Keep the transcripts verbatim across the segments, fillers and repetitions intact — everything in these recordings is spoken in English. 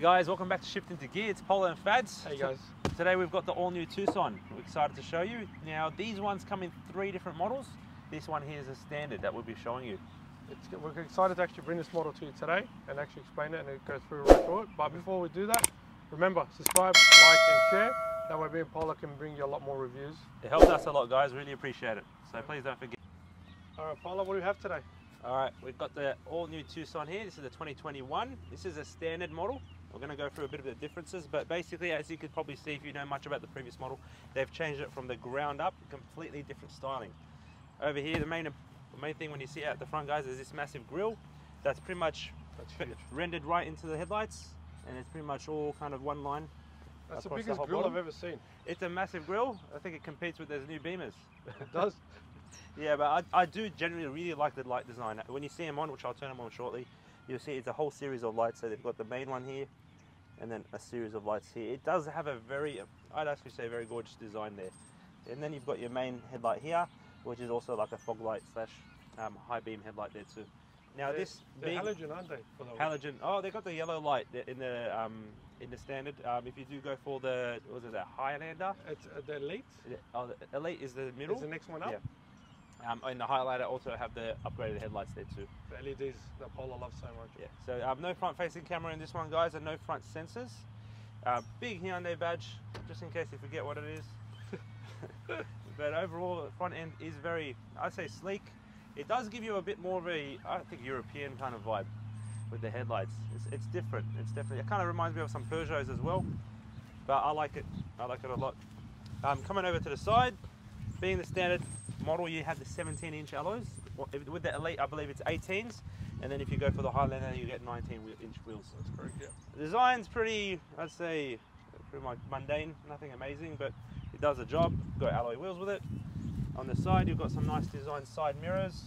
Hey guys, welcome back to Shifting to Gear. It's Polo and Fads. Hey guys. Today we've got the all-new Tucson. We're excited to show you. Now these ones come in three different models. This one here is a standard that we'll be showing you. It's, we're excited to actually bring this model to you today and actually explain it and it goes through right through it. But before we do that, remember, subscribe, like and share. That way me and Polo can bring you a lot more reviews. It helped us a lot guys, really appreciate it. So please don't forget. Alright Polo, what do we have today? All right, we've got the all-new Tucson here. This is the twenty twenty-one. This is a standard model. We're going to go through a bit of the differences, but basically, as you could probably see if you know much about the previous model, they've changed it from the ground up, completely different styling. Over here, the main, the main thing when you see out the front, guys, is this massive grille. That's pretty much that's rendered right into the headlights, and it's pretty much all kind of one line. That's the biggest the grille bottom. I've ever seen. It's a massive grille. I think it competes with those new Beamers. It does. Yeah, but I, I do generally really like the light design. When you see them on, which I'll turn them on shortly, you'll see it's a whole series of lights. So they've got the main one here, and then a series of lights here. It does have a very, I'd actually say very gorgeous design there. And then you've got your main headlight here, which is also like a fog light slash um, high beam headlight there too. Now they're, this they're being, halogen, aren't they? For the halogen. Oh, they've got the yellow light in the um, in the standard. Um, if you do go for the, what was it, the Highlander? It's uh, the Elite. Oh, the Elite is the middle. Is the next one up? Yeah. Um, and the Highlander also have the upgraded headlights there too. The L E Ds that Polo loves so much. Yeah. So um, no front facing camera in this one guys, and no front sensors. Uh, big Hyundai badge, just in case you forget what it is. But overall the front end is very, I'd say sleek. It does give you a bit more of a, I think, European kind of vibe with the headlights. It's, it's different, it's definitely, it kind of reminds me of some Peugeots as well. But I like it, I like it a lot. Um, coming over to the side, being the standard model, you have the seventeen inch alloys. With the Elite I believe it's eighteens, and then if you go for the Highlander you get nineteen inch wheels. That's correct, yeah. The design's pretty, I'd say, pretty much mundane, nothing amazing, but it does the job. Got alloy wheels with it. On the side you've got some nice designed side mirrors.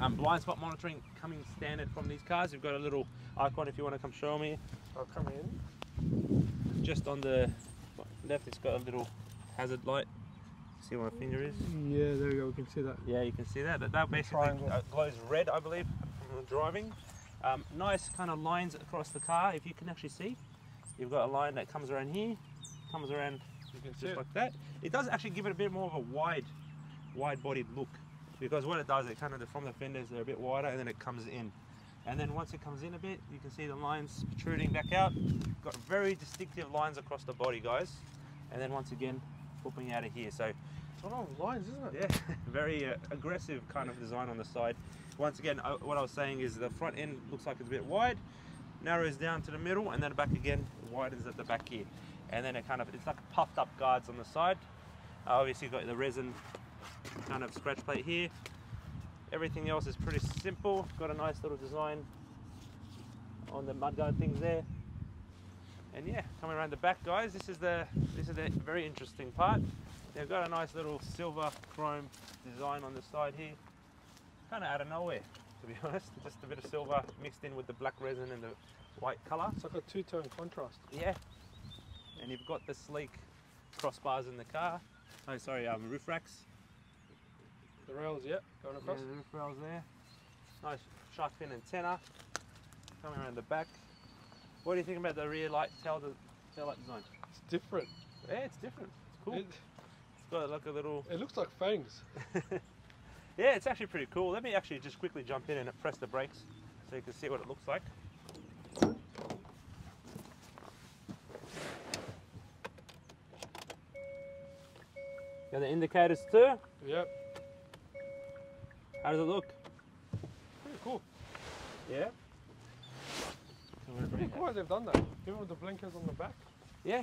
Um, blind spot monitoring coming standard from these cars. You've got a little icon if you want to come show me. I'll come in. Just on the left it's got a little hazard light. See where my finger is? Yeah, there we go, we can see that. Yeah, you can see that. That, that basically glows red, I believe, from driving. Um, nice kind of lines across the car, if you can actually see. You've got a line that comes around here, comes around you can just like that. It does actually give it a bit more of a wide, wide-bodied look. Because what it does, it kind of, from the fenders, they're a bit wider, and then it comes in. And then once it comes in a bit, you can see the lines protruding back out. Got very distinctive lines across the body, guys. And then once again, popping out of here. So oh, lines, isn't it? Yeah, very uh, aggressive kind of design on the side. Once again, I, what I was saying is the front end looks like it's a bit wide, narrows down to the middle, and then back again widens at the back here. And then it kind of, it's like puffed up guards on the side. Uh, obviously, you've got the resin kind of scratch plate here. Everything else is pretty simple. Got a nice little design on the mudguard things there. And yeah, coming around the back, guys. This is the this is the very interesting part. They've got a nice little silver chrome design on the side here. Kind of out of nowhere, to be honest. Just a bit of silver mixed in with the black resin and the white color. It's like a two-tone contrast. Yeah. And you've got the sleek crossbars in the car. Oh, sorry, um, roof racks. The rails, yeah, going across. Yeah, the roof rails there. Nice shark fin antenna. Coming around the back. What do you think about the rear light tail, tail light design? It's different. Yeah, it's different. It's cool. It, it's got like a little... It looks like fangs. Yeah, it's actually pretty cool. Let me actually just quickly jump in and press the brakes so you can see what it looks like. Got the indicators too? Yep. How does it look? Pretty cool. Yeah? It's pretty cool how they've done that, even with the blinkers on the back. Yeah,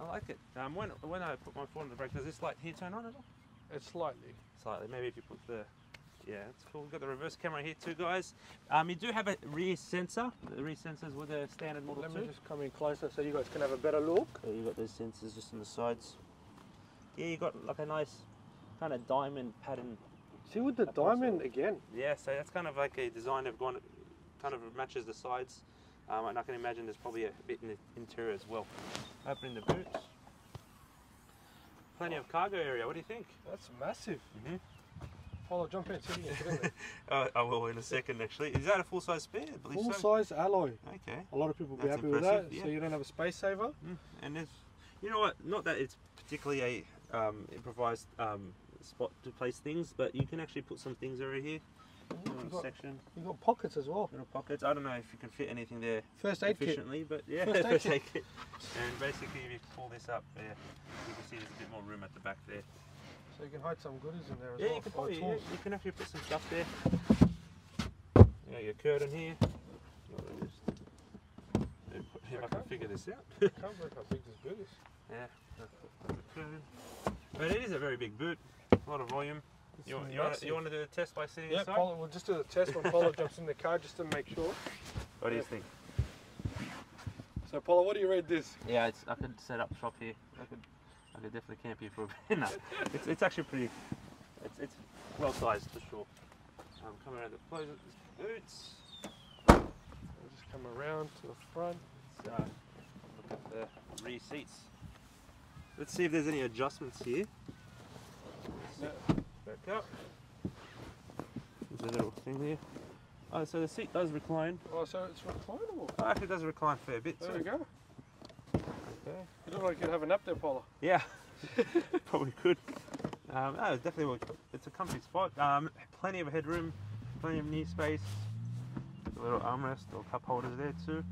I like it. Um, when, when I put my foot on the brake, does this light here turn on at all? It's slightly. Slightly, maybe if you put the... Yeah, it's cool. We've got the reverse camera here too, guys. Um, you do have a rear sensor. The rear sensors with a standard model Let too. Me just come in closer so you guys can have a better look. Yeah, you've got those sensors just on the sides. Yeah, you've got like a nice kind of diamond pattern. See, with the diamond again. Yeah, so that's kind of like a design of gone, kind of matches the sides. Um, and I can imagine there's probably a bit in the interior as well. Opening the boot. Plenty of cargo area, what do you think? That's massive. Mm-hmm. Polo, jump out sitting it. uh, I will in a second actually. Is that a full size spare? Full so. size alloy. Okay. A lot of people will be happy impressive. with that. Yeah. So you don't have a space saver. Mm. And it's, you know what, not that it's particularly a um, improvised um, spot to place things, but you can actually put some things over here. You've got, you got pockets as well. Little pockets. I don't know if you can fit anything there first aid efficiently, kit. but yeah, first aid, first aid kit. And basically, if you pull this up there, you can see there's a bit more room at the back there. So you can hide some goodies in there as yeah, well. You can probably, yeah, you can actually put some stuff there. You know, your curtain here. See if I can figure this out. I can't work how big this boot is. Yeah, the curtain. But it is a very big boot, a lot of volume. You want, you, want to, you want to do the test by sitting yeah, inside? Yeah, we'll just do the test when Polo jumps in the car just to make sure. What do you yeah. think? So Polo, what do you rate this? Yeah, it's, I could set up shop here. I could, I could definitely camp here for a bit. No, it's, it's actually pretty, it's, it's well sized for sure. Um, come around the close of the boots. We'll just come around to the front. So, look at the rear seats. Let's see if there's any adjustments here. Back up. There's a little thing there. Oh, so the seat does recline. Oh, so it's reclinable. Oh, actually, it does recline a fair bit. There so. we go. Okay. You look like you'd have a nap there, Polo. Yeah, probably could. Um, oh, it's definitely it's a comfy spot. Um, plenty of headroom, plenty of knee space. A little armrest or cup holders there too.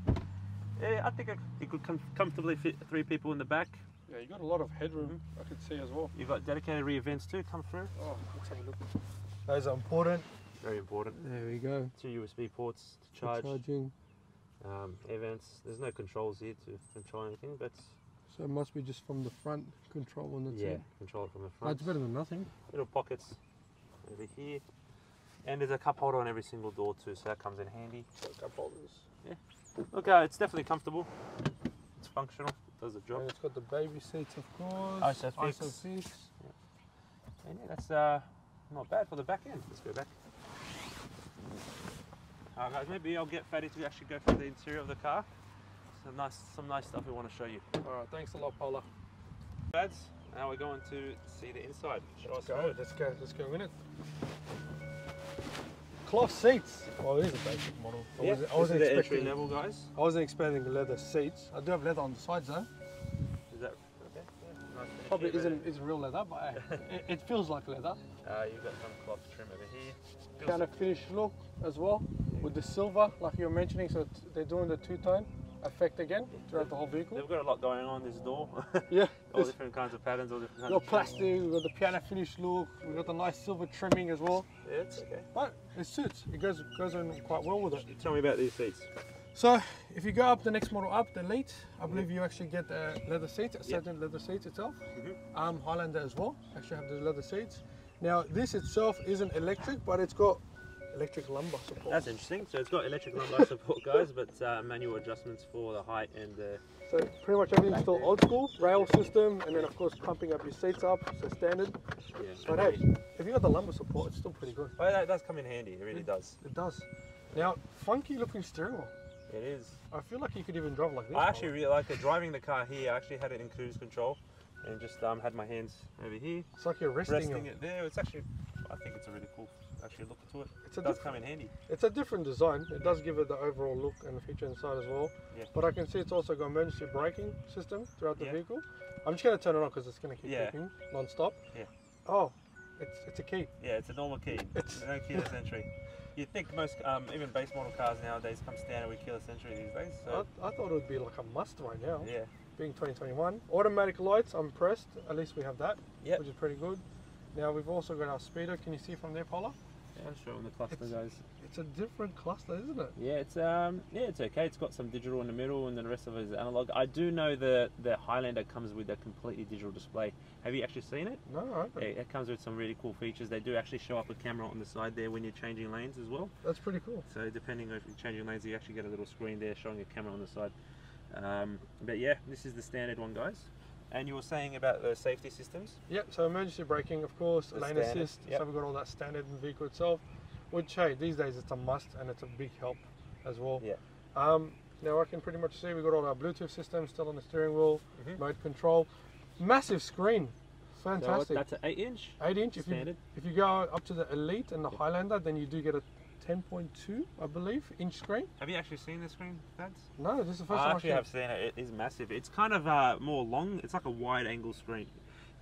Yeah, I think it could com comfortably fit three people in the back. Yeah, you've got a lot of headroom, I could see as well. You've got dedicated rear vents too, come through. Oh, let's have a look. Those are important. Very important. There we go. Two U S B ports to charge. For charging. Um, air vents. There's no controls here to control anything, but... So it must be just from the front control on the Yeah, it. control it from the front. That's better than nothing. Little pockets over here. And there's a cup holder on every single door too, so that comes in handy. So cup holders. Yeah. Look, uh, it's definitely comfortable. It's functional. Does the job. And it's got the baby seats, of course. I S O six. Yeah. And yeah, that's uh, not bad for the back end. Let's go back. Alright, guys, maybe I'll get Fatty to actually go through the interior of the car. Some nice, some nice stuff we want to show you. Alright, thanks a lot, Polo. Fads, now we're going to see the inside. Show let's us go. Let's go. Let's go in it. Cloth seats. Oh, it is a basic model. I yeah, wasn't, I wasn't this is expecting the entry level, guys. I wasn't expecting leather seats. I do have leather on the sides though. Is that okay? Yeah, nice Probably isn't isn't real leather, but uh, it, it feels like leather. Uh, you've got some cloth trim over here. Feels kind of finished look as well yeah. with the silver, like you were mentioning. So they're doing the two-tone effect again yeah. throughout the whole vehicle. They've got a lot going on this door. yeah, all this, different kinds of patterns, all different kinds. Got plastic. We've got the piano finish look. We've got the nice silver trimming as well. Yeah, it's okay. But it suits. It goes goes in quite well with it. Tell me about these seats. So if you go up the next model up, the Elite, I believe you actually get uh, leather seats, a certain yep. leather seats itself. Mm-hmm. um, Highlander as well actually have the leather seats. Now this itself isn't electric, but it's got electric lumbar support. That's interesting. So it's got electric lumbar support, guys, but uh, manual adjustments for the height and the. So pretty much everything's still old school rail system, and then of course pumping up your seats up, so standard. Yeah. But hey, if you got the lumbar support, it's still pretty good. Oh, that does come in handy. It really it, does. It does. Now, funky looking steering wheel. It is. I feel like you could even drive like this. I actually really like it. Driving the car here, I actually had it in cruise control, and just um, had my hands over here. It's like you're resting, resting it there. It's actually, I think it's a really cool. Actually look into it. It's it does come in handy. It's a different design. It does give it the overall look and the feature inside as well. Yeah. But I can see it's also got emergency braking system throughout the yeah. vehicle. I'm just going to turn it on because it's going to keep yeah. kicking non-stop. Yeah. Oh, it's it's a key. Yeah, it's a normal key. It's no keyless entry. You'd think most, um, even base model cars nowadays come standard with keyless entry these days. So. I, I thought it would be like a must right now. Yeah. Being twenty twenty-one. Automatic lights, I'm impressed. At least we have that, yep. which is pretty good. Now we've also got our speedo. Can you see from there, Polo? Yeah, sure. On the cluster, it's, guys. It's a different cluster, isn't it? Yeah, it's um, yeah, it's okay. It's got some digital in the middle, and then the rest of it is analog. I do know the the Highlander comes with a completely digital display. Have you actually seen it? No, I haven't. It, it comes with some really cool features. They do actually show up a camera on the side there when you're changing lanes as well. That's pretty cool. So depending on if you're changing lanes, you actually get a little screen there showing a camera on the side. Um, but yeah, this is the standard one, guys. And you were saying about the safety systems? Yep, so emergency braking, of course, the lane standard, assist, yep. so we've got all that standard in the vehicle itself, which, hey, these days it's a must and it's a big help as well. Yeah. Um, now I can pretty much see we've got all our Bluetooth systems still on the steering wheel, mm-hmm. mode control, massive screen. fantastic. So that's an eight inch. eight inch. If standard. You, if you go up to the Elite and the yep. Highlander, then you do get a ten point two, I believe, inch screen. Have you actually seen the screen, Fads? No, this is the first I time actually I have seen it. It is massive. It's kind of uh, more long. It's like a wide angle screen.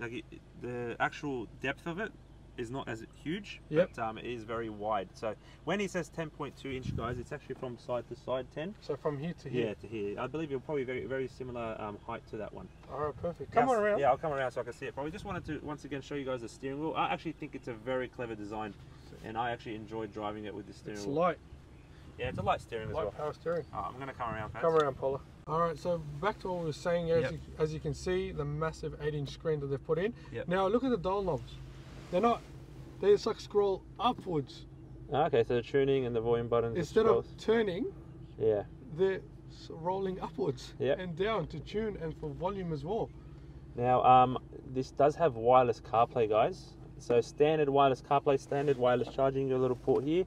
Like it, the actual depth of it is not as huge, yep. but um, it is very wide. So when he says ten point two inch, guys, it's actually from side to side ten. So from here to here? Yeah, to here. I believe you're probably very very similar um, height to that one. All right, perfect. Come That's, on around. Yeah, I'll come around so I can see it. But we just wanted to, once again, show you guys the steering wheel. I actually think it's a very clever design, and I actually enjoy driving it with the steering it's wheel. It's light. Yeah, it's a light steering light as well. Light power steering. Oh, I'm going to come around, Fads. Come around, Polo. Alright, so back to what we were saying, as, yep. you, as you can see, the massive eight inch screen that they've put in. Yep. Now look at the dial knobs. They're not, they just like scroll upwards. Okay, so the tuning and the volume buttons. Instead of turning, yeah, they're rolling upwards yep. and down to tune and for volume as well. Now, um, this does have wireless CarPlay, guys. So standard wireless CarPlay, standard wireless charging, your little port here.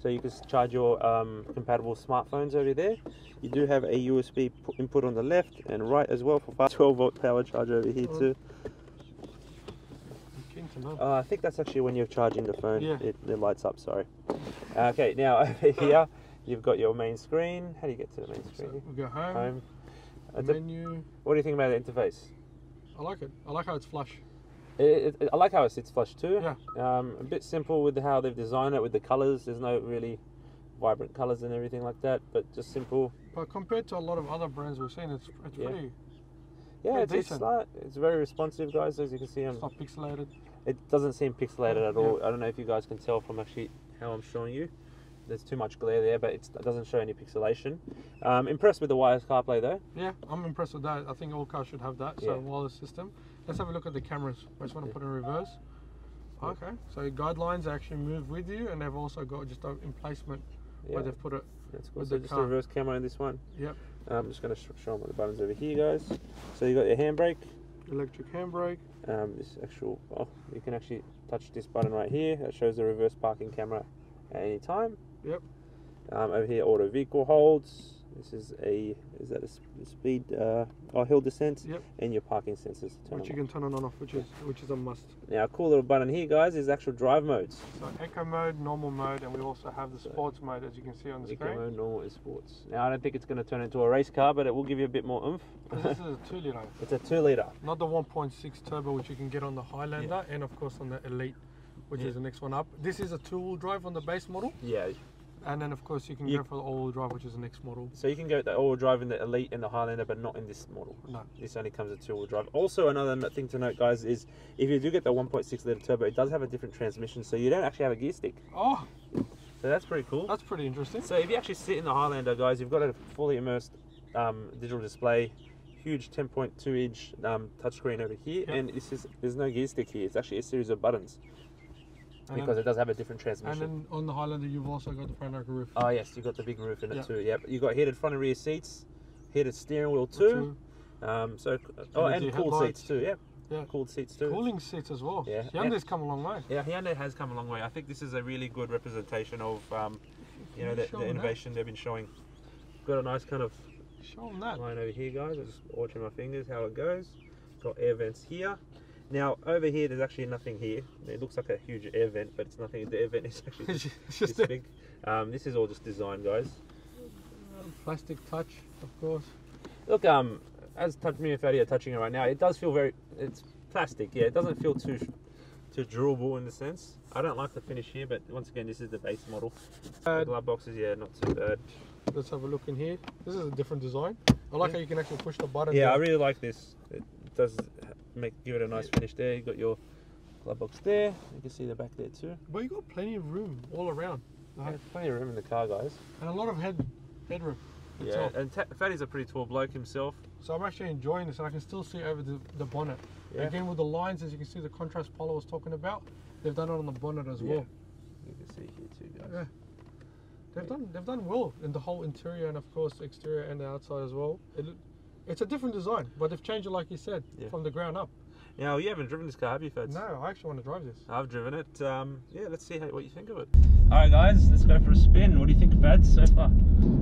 So you can charge your um, compatible smartphones over there. You do have a U S B input on the left and right as well for fast twelve volt power charge over here too. Uh, I think that's actually when you're charging the phone, yeah. it, it lights up, sorry. Okay, now over here, you've got your main screen. How do you get to the main screen? So we'll go home, home. Uh, menu. What do you think about the interface? I like it. I like how it's flush. It, it, I like how it sits flush too. Yeah. Um, a bit simple with how they've designed it with the colours. There's no really vibrant colours and everything like that, but just simple. But compared to a lot of other brands we've seen, it's, it's yeah. pretty Yeah, pretty it's, decent. It's, not, it's very responsive, guys, as you can see. I'm, it's not pixelated. It doesn't seem pixelated at all. Yeah. I don't know if you guys can tell from actually how I'm showing you. There's too much glare there, but it's, it doesn't show any pixelation. Um, impressed with the wireless CarPlay though. Yeah, I'm impressed with that. I think all cars should have that, so yeah. wireless system. Let's have a look at the cameras. I just want to put in reverse. Okay, so guidelines actually move with you, and they've also got just an emplacement yeah. where they've put it. That's cool. With so the just car. A reverse camera in this one. Yep. I'm um, just going to show them the buttons over here, guys. So you got your handbrake, electric handbrake. Um, this actual, oh, you can actually touch this button right here. That shows the reverse parking camera at any time. Yep. Um, over here, auto vehicle holds. This is a, is that a speed, uh, or hill descent? Yep. And your parking sensors. Turn which you can turn on and off, which is which is a must. Now, a cool little button here, guys, is actual drive modes. So eco mode, normal mode, and we also have the sports so, mode, as you can see on the eco screen. Eco mode, normal is sports. Now, I don't think it's going to turn into a race car, but it will give you a bit more oomph. This is a two litre. It's a two litre. Not the one point six turbo, which you can get on the Highlander, yeah. and of course on the Elite, which yeah. is the next one up. This is a two-wheel drive on the base model. Yeah. And then of course you can you, go for the all-wheel drive, which is the next model. So you can go the all-wheel drive in the Elite and the Highlander, but not in this model. No. This only comes with two-wheel drive. Also, another thing to note, guys, is if you do get the one point six litre turbo, it does have a different transmission, so you don't actually have a gear stick. Oh! So that's pretty cool. That's pretty interesting. So if you actually sit in the Highlander, guys, you've got a fully immersed um, digital display, huge ten point two inch um, touchscreen over here, yep. and this is, there's no gear stick here. It's actually a series of buttons. And because then, it does have a different transmission. And then on the Highlander, you've also got the panoramic roof. Oh yes, you've got the big roof in yep. it too. Yep. You've got heated front and rear seats, heated steering wheel too. Um, so, oh, and, and cooled headlights. seats too. Yep. Yeah. Cooled seats too. Cooling seats as well. Yeah. Hyundai's come a long way. Yeah, Hyundai has come a long way. I think this is a really good representation of, um, you know, the, the innovation that? they've been showing. Got a nice kind of line over here, guys. I'm just watching my fingers how it goes. Got air vents here. Now over here, there's actually nothing here. It looks like a huge air vent, but it's nothing. The air vent is actually just, it's just this big. Um, this is all just design, guys. Plastic touch, of course. Look, um, as touch me and Fatty are touching it right now, it does feel very. It's plastic, yeah. It doesn't feel too, too durable in the sense. I don't like the finish here, but once again, this is the base model. Uh, the glove boxes, yeah, not too bad. Let's have a look in here. This is a different design. I like yeah. how you can actually push the button. Yeah, down. I really like this. It does. Make, give it a nice finish there. You've got your glove box there. You can see the back there too. But you've got plenty of room all around. Like, yeah, plenty of room in the car, guys. And a lot of head headroom. Yeah, and Fatty's a pretty tall bloke himself. So I'm actually enjoying this, and I can still see over the, the bonnet. Yeah. Again, with the lines, as you can see, the contrast Polo was talking about, they've done it on the bonnet as yeah. well. You can see here too, guys. Yeah. They've, yeah. Done, they've done well in the whole interior and, of course, the exterior and the outside as well. It look, It's a different design, but they've changed it, like you said, yeah. from the ground up. Now, you haven't driven this car, have you, Fads? No, I actually want to drive this. I've driven it. Um, yeah, let's see how, what you think of it. All right, guys, let's go for a spin. What do you think, Fads, so far?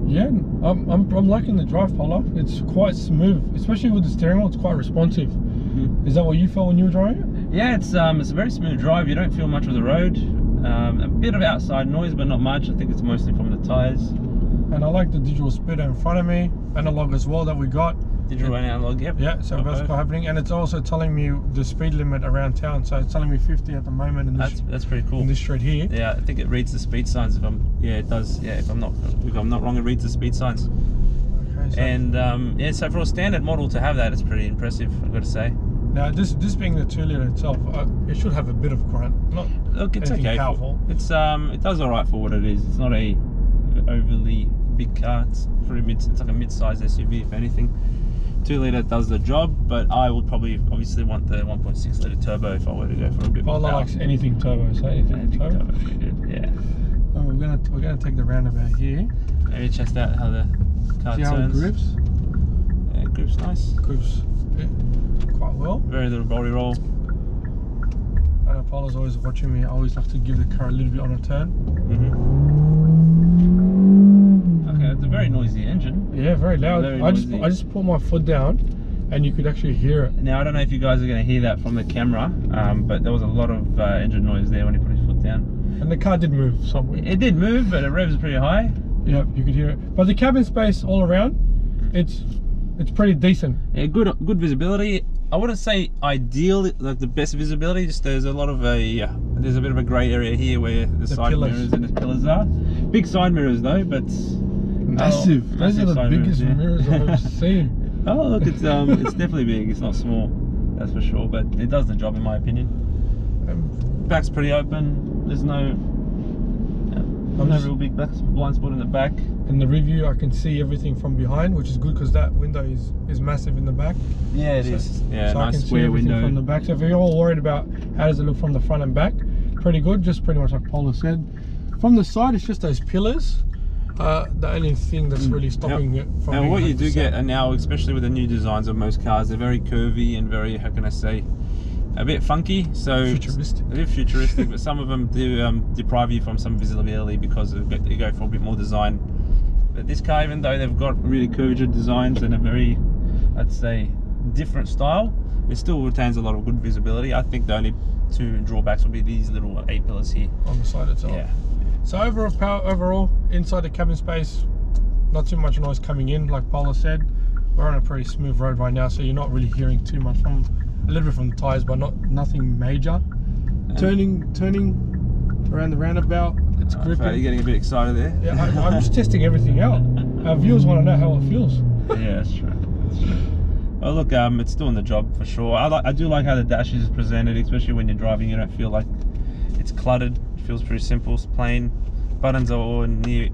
Yeah, I'm, I'm, I'm liking the drive, Polo. It's quite smooth, especially with the steering wheel. It's quite responsive. Mm-hmm. Is that what you felt when you were driving it? Yeah, it's um, it's a very smooth drive. You don't feel much of the road. Um, a bit of outside noise, but not much. I think it's mostly from the tyres. And I like the digital splitter in front of me, analog as well that we got. Digital and analog, yep. Yeah, so that's both happening, and it's also telling me the speed limit around town. So it's telling me fifty at the moment. In this that's that's pretty cool. In this street here. Yeah, I think it reads the speed signs. If I'm, yeah, it does. Yeah, if I'm not, if I'm not wrong, it reads the speed signs. Okay. So and um, yeah, so for a standard model to have that, it's pretty impressive, I've got to say. Now this this being the two liter itself, uh, it should have a bit of grunt. Not look, it's okay. Powerful. For, it's um, it does all right for what it is. It's not a overly big car. It's pretty mid. It's like a mid-sized S U V, if anything. two litre does the job, but I would probably obviously want the one point six litre turbo if I were to go for a bit more. I like anything turbo, so anything, anything turbo. turbo good, yeah. Oh, we're gonna we're gonna take the roundabout here. Maybe check out how the car See turns. See how it grips. Yeah, it grips nice. Grips yeah, quite well. Very little body roll. I know Polo's always watching me. I always have to give the car a little bit on a turn. Mm-hmm. It's a very noisy engine. Yeah, very loud. Very I just I just put my foot down, and you could actually hear it. Now I don't know if you guys are going to hear that from the camera, um, but there was a lot of uh, engine noise there when he put his foot down. And the car did move somewhere. It did move, but it revs pretty high. Yeah, you could hear it. But the cabin space all around, it's it's pretty decent. Yeah, good good visibility. I wouldn't say ideal, like the best visibility. Just there's a lot of a uh, there's a bit of a grey area here where the, the side pillars. mirrors and the pillars are. Big side mirrors though, but. Massive. Oh, Those massive are the biggest mirrors, yeah. mirrors I've ever seen. Oh look, it's um, it's definitely big. It's not small, that's for sure. But it does the job in my opinion. Um, back's pretty open. There's no, yeah, no real big back, blind spot in the back. In the review, I can see everything from behind, which is good because that window is is massive in the back. Yeah, it so, is. Yeah, so nice I can square see everything window from the back. So if you're all worried about how does it look from the front and back, pretty good. Just pretty much like Polo said. From the side, it's just those pillars. Uh, the only thing that's really stopping yep. it from now what you do get and now especially with the new designs of most cars, they're very curvy and very, how can I say, a bit funky, so futuristic. a bit futuristic but some of them do um, deprive you from some visibility because they go for a bit more design. But this car, even though they've got really curvature designs and a very, I'd say, different style, it still retains a lot of good visibility. I think the only two drawbacks will be these little eight pillars here on the side itself. Yeah. So overall, power, overall, inside the cabin space, not too much noise coming in, like Polo said. We're on a pretty smooth road right now, so you're not really hearing too much from, a little bit from the tyres, but not nothing major. And turning, turning around the roundabout, it's oh, gripping. You're getting a bit excited there. Yeah, I, I'm just testing everything out. Our viewers want to know how it feels. Yeah, that's true. That's true. Well, look, um, it's doing the job for sure. I like, I do like how the dash is presented, especially when you're driving. You don't feel like it's cluttered. Feels pretty simple, it's plain. Buttons are all near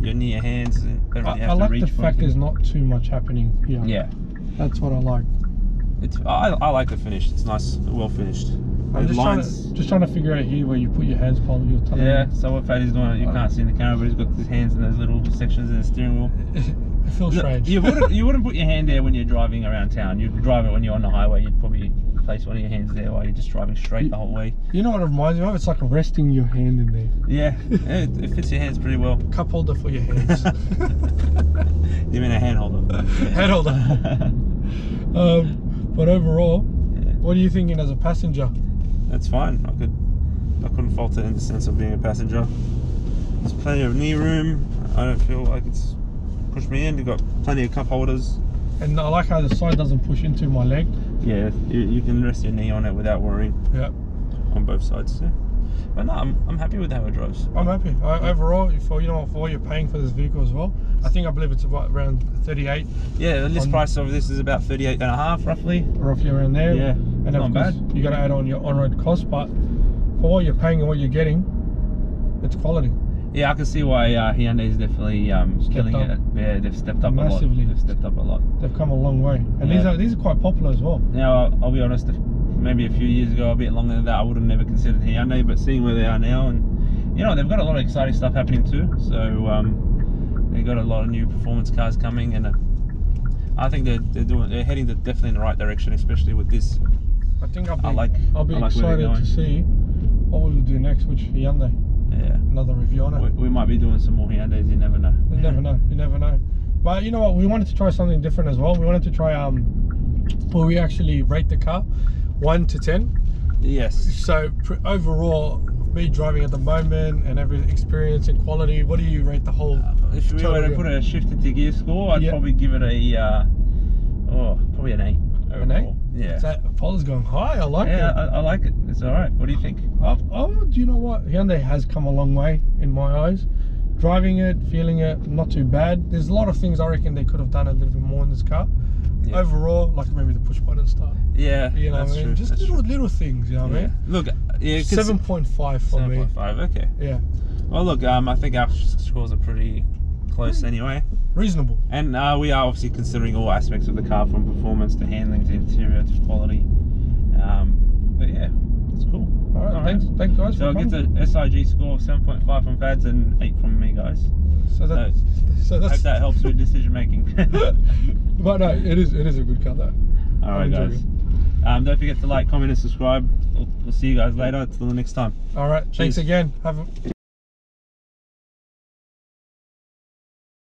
your near hands. And don't really I, have I like to reach the fact anything. There's not too much happening here. Yeah, that's what I like. It's I, I like the finish. It's nice, well finished. I'm just trying, to, just trying to figure out here where you put your hands, Paul. You're telling yeah. Me. So what Faddy's doing, you can't know. see in the camera, but he's got his hands in those little sections in the steering wheel. It feels Look, strange. You wouldn't, you wouldn't put your hand there when you're driving around town. You'd drive it when you're on the highway. You'd probably place one of your hands there while you're just driving straight you, the whole way. You know what it reminds me of? It's like resting your hand in there. Yeah, it, it fits your hands pretty well. Cup holder for your hands. You mean a hand holder? Hand holder. um, but overall, yeah. What are you thinking as a passenger? That's fine. I could, I couldn't fault it in the sense of being a passenger. There's plenty of knee room. I don't feel like it's pushed me in. You've got plenty of cup holders. And I like how the side doesn't push into my leg. Yeah, you, you can rest your knee on it without worrying. Yeah. On both sides, yeah. But no, I'm, I'm happy with how it drives. I'm happy. I, yeah. Overall, for you know what for you're paying for this vehicle as well. I think I believe it's about around thirty-eight. Yeah, the list on, price of this is about thirty-eight and a half, roughly. Roughly around there. Yeah. And not of course, bad. You got to add on your on-road cost, but for what you're paying and what you're getting, it's quality. Yeah, I can see why uh, Hyundai is definitely um, killing up. it. Yeah, they've stepped up Massively. a lot. They've stepped up a lot. They've come a long way, and yeah. these are these are quite popular as well. Now, I'll be honest, if maybe a few years ago, a bit longer than that, I would have never considered Hyundai, but seeing where they are now, and you know, they've got a lot of exciting stuff happening too. So um, they've got a lot of new performance cars coming, and uh, I think they're they're doing they're heading the, definitely in the right direction, especially with this. I think I'll be, I like, I'll be I like excited to see what we'll do next, which Hyundai. Yeah. Another review on it. We, we might be doing some more Hyundais, you never know. You never know, you never know. But you know what, we wanted to try something different as well. We wanted to try um where we actually rate the car one to ten. Yes. So overall, me driving at the moment and every experience and quality, what do you rate the whole? Uh, if we were to put a Shifted to Gear score, I'd yep. probably give it a uh, oh, probably an eight. Overall. An eight? Yeah. So Polo's going high. I like yeah, it. Yeah, I, I like it. It's all right. What do you think? I've, oh, do you know what? Hyundai has come a long way in my eyes. Driving it, feeling it, not too bad. There's a lot of things I reckon they could have done a little bit more in this car. Yeah. Overall, like maybe the push button start. Yeah, you know that's what I mean? True. Just that's little true. little things, you know what yeah. I mean? Look, yeah, seven point five for seven me. Seven point five, okay. Yeah. Well, look, um, I think our scores are pretty close yeah. anyway. Reasonable. And uh, we are obviously considering all aspects of the car, from performance to handling to interior to quality. Um, but yeah, it's cool. All right, all thanks, right. thanks guys. So for I'll coming. get the S I G score of seven point five from Fads and eight from me, guys. So, that, so, so that's, hope that helps with decision making. But no, it is it is a good car though. Alright guys, um, don't forget to like, comment and subscribe. We'll, we'll see you guys later. Until the next time. Alright, thanks again. Have a